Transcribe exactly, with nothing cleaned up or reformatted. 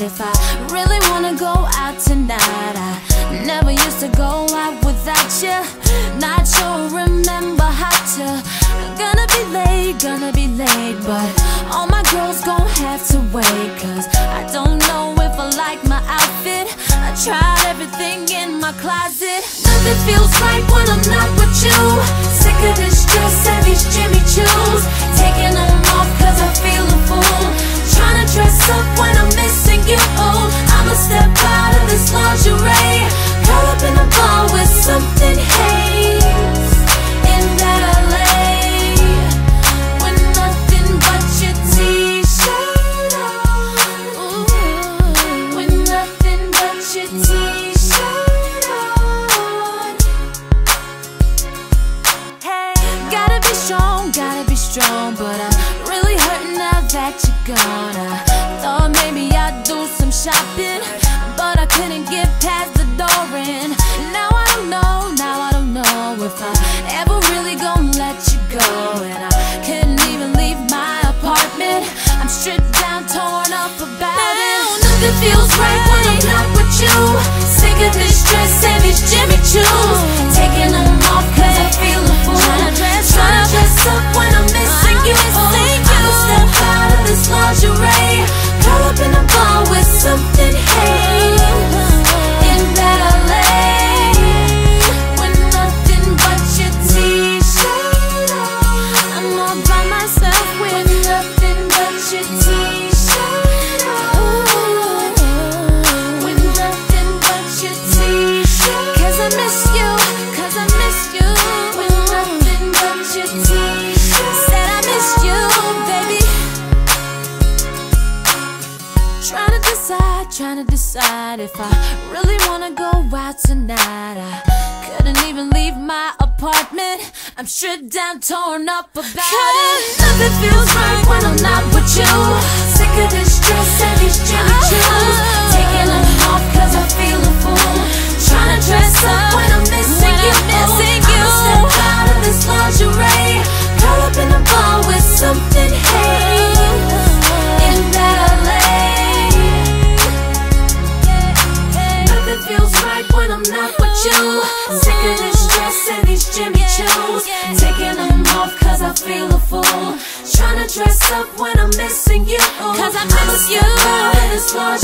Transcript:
decide if I really wanna go out tonight. I never used to go out without you. Not sure, remember how to. Gonna be late, gonna be late, but all my girls gon' have to wait, cause I don't know if I like my outfit. I tried everything in my closet. Nothing feels right when I'm not with you. Sick of this dress and these Jimmy Choos. Taking them off cause I feel a fool. Trying to dress up when I'm missing you. I'ma step out of this lingerie. Curl up in a ball with something haze. In that L A with nothing but your t-shirt on. Ooh, with nothing but your t-shirt on. Hey, gotta be strong, gotta be strong, but I'm really hurting now that you're gone. I thought maybe I'd do some shopping, but I couldn't get past the door in. Now I don't know, now I don't know if I ever really gon' let you go. And I couldn't even leave my apartment. I'm stripped down, torn up about now, it. Nothing feels right when I'm not with you. Sick of this dress and these Jimmy Choos. Taking them off cause I feel a fool. Tryna dress, tryna dress up when I'm missing you. I'ma step out of this lingerie. Curl up in a ball with something haze. Trying to decide if I really wanna go out tonight. I couldn't even leave my apartment. I'm stripped down, torn up about it. Nothing feels right when I'm not with you. Sick of this dress and these Jimmy Choos. Taking them off cause I feel a fool. Trying to dress up when I'm missing you. I'ma step out of this lingerie. Curl up in a ball with something haze. In that L A feels right when I'm not with you. Sick of this dress and these Jimmy Choos. Taking them off cause I feel a fool. Trying to dress up when I'm missing you. Cause I miss you.